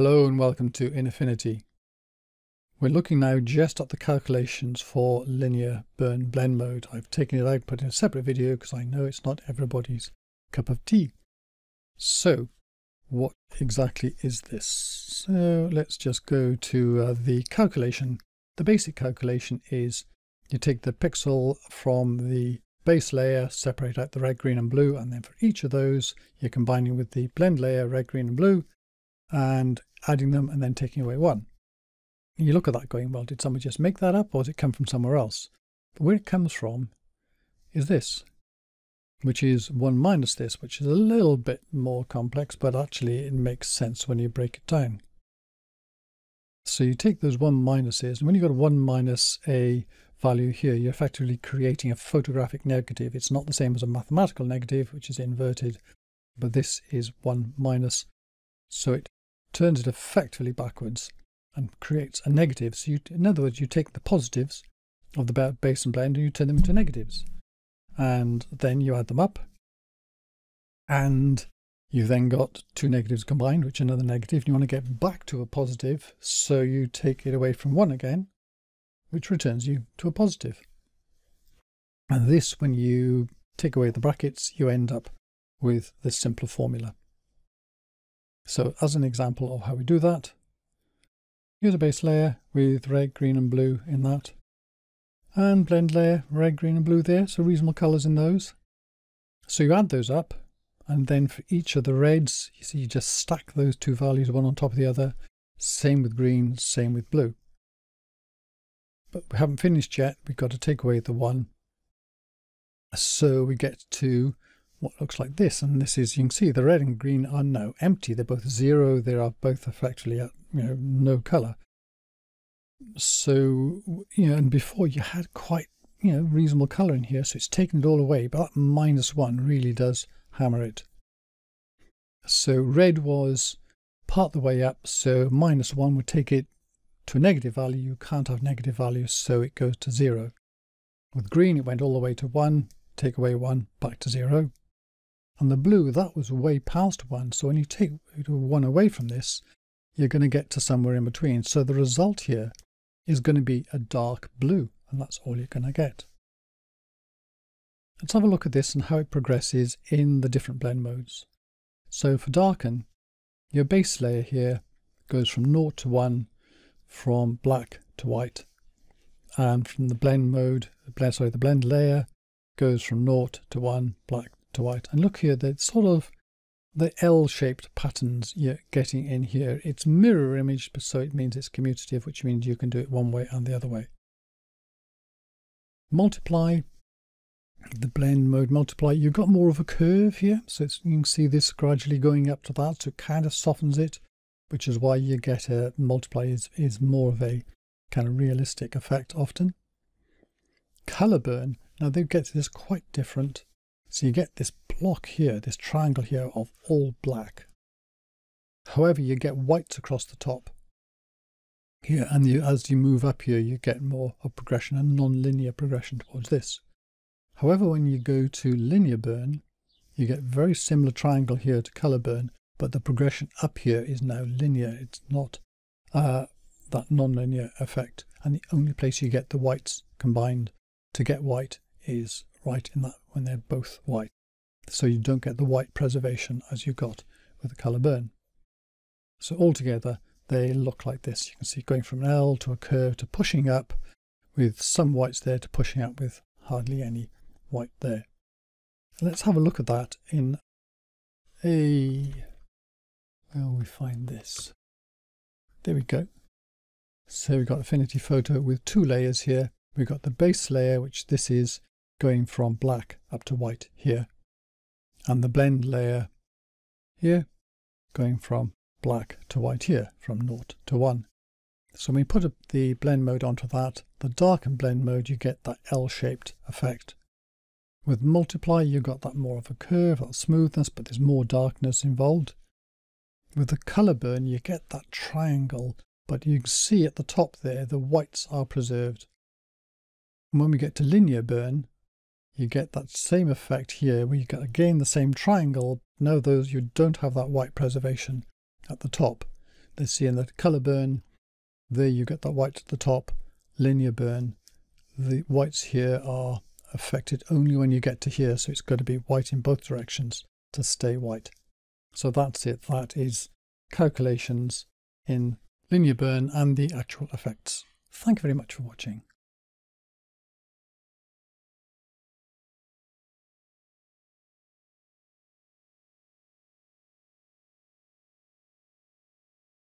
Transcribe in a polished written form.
Hello and welcome to InAffinity. We're looking now just at the calculations for linear burn blend mode. I've taken it out, put it in a separate video because I know it's not everybody's cup of tea. So what exactly is this? So let's just go to the calculation. The basic calculation is you take the pixel from the base layer, separate out the red, green and blue, and then for each of those you're combining with the blend layer, red, green and blue, and adding them and then taking away one. And you look at that going, well, did somebody just make that up or did it come from somewhere else? But where it comes from is this, which is 1 minus this, which is a little bit more complex, but actually it makes sense when you break it down. So you take those 1 minuses, and when you've got 1 minus a value here, you're effectively creating a photographic negative. It's not the same as a mathematical negative, which is inverted, but this is 1 minus, so it turns it effectively backwards and creates a negative. So in other words, you take the positives of the base and blend and you turn them into negatives, and then you add them up and you've then got two negatives combined, which is another negative, and you want to get back to a positive, so you take it away from one again, which returns you to a positive. And this, when you take away the brackets, you end up with this simpler formula. So as an example of how we do that, here's a base layer with red, green and blue in that, and blend layer, red, green and blue there, so reasonable colours in those. So you add those up, and then for each of the reds, you see you just stack those two values one on top of the other, same with green, same with blue. But we haven't finished yet, we've got to take away the one, so we get to what looks like this. And this is, you can see the red and green are now empty, they're both zero, they are both effectively, no colour. So, and before you had quite, reasonable colour in here, so it's taken it all away, but that minus one really does hammer it. So red was part the way up, so minus one would take it to a negative value. You can't have negative values, so it goes to zero. With green, it went all the way to one, take away one, back to zero. And the blue, that was way past one, so when you take one away from this, you're going to get to somewhere in between. So the result here is going to be a dark blue, and that's all you're going to get. Let's have a look at this and how it progresses in the different blend modes. So for darken, your base layer here goes from 0 to 1, from black to white, and from the blend mode, the blend layer goes from 0 to 1, black to white. And look here, that sort of the L-shaped patterns you're getting in here. It's mirror image, so it means it's commutative, which means you can do it one way and the other way. Multiply, the blend mode multiply, you've got more of a curve here, so you can see this gradually going up to that, so it kind of softens it, which is why you get a multiply is more of a kind of realistic effect often. Color burn, now they get to this quite different. So you get this block here, this triangle here of all black. However, you get whites across the top here, and as you move up here, you get more of progression and non-linear progression towards this. However, when you go to linear burn, you get very similar triangle here to color burn, but the progression up here is now linear. It's not that non-linear effect, and the only place you get the whites combined to get white is right in that when they're both white. So you don't get the white preservation as you got with the color burn. So altogether they look like this. You can see going from an L to a curve to pushing up with some whites there to pushing up with hardly any white there. Let's have a look at that in a, where will we find this? There we go. So we've got Affinity Photo with two layers here. We've got the base layer, which this is going from black up to white here, and the blend layer here going from black to white here, from 0 to 1. So when we put the blend mode onto that, the darken blend mode, you get that L-shaped effect. With multiply, you got that more of a curve, that smoothness, but there's more darkness involved. With the color burn, you get that triangle, but you can see at the top there, the whites are preserved. And when we get to linear burn, you get that same effect here, where you get again the same triangle. Now those, you don't have that white preservation at the top. Let's see, in the color burn, there you get that white at the top. Linear burn, the whites here are affected only when you get to here, so it's going to be white in both directions to stay white. So that's it. That is calculations in linear burn and the actual effects. Thank you very much for watching.